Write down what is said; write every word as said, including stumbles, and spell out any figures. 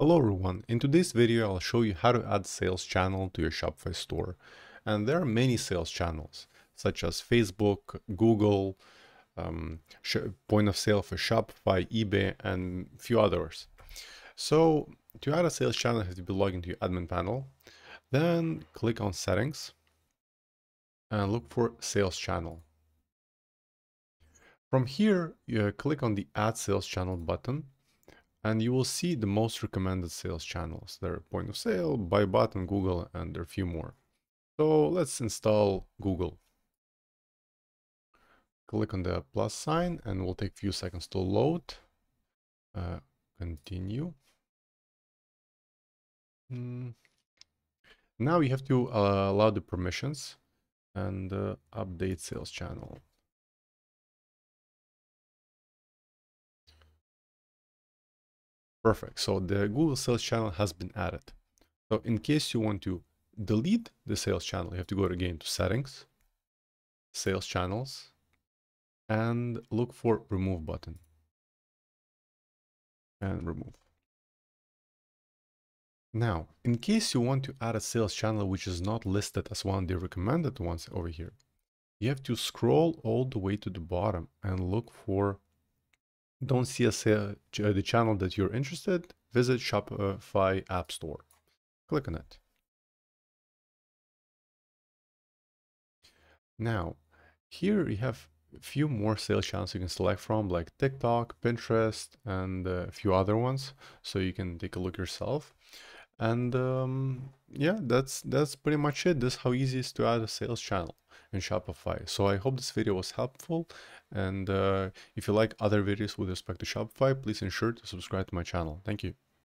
Hello everyone, in today's video I'll show you how to add sales channel to your Shopify store. And there are many sales channels such as Facebook, Google, um, point of sale for Shopify, eBay and a few others. So to add a sales channel you have to be logged into your admin panel, then click on settings and look for sales channel. From here you click on the add sales channel button. And you will see the most recommended sales channels. There are point of sale, buy button, Google, and there are a few more. So let's install Google. Click on the plus sign and it will take a few seconds to load. Uh, continue. Mm. Now you have to uh, allow the permissions and uh, update sales channel. Perfect. So the Google sales channel has been added. So in case you want to delete the sales channel, you have to go again to settings, sales channels, and look for remove button and remove. Now, in case you want to add a sales channel, which is not listed as one of the recommended ones over here, you have to scroll all the way to the bottom and look for don't see a sale, the channel that you're interested, visit Shopify App Store. Click on it. Now, here you have a few more sales channels you can select from, like TikTok, Pinterest, and a few other ones. So you can take a look yourself. And um, yeah, that's, that's pretty much it. This is how easy it is to add a sales channel in Shopify. So I hope this video was helpful. And uh, if you like other videos with respect to Shopify, please ensure to subscribe to my channel. Thank you.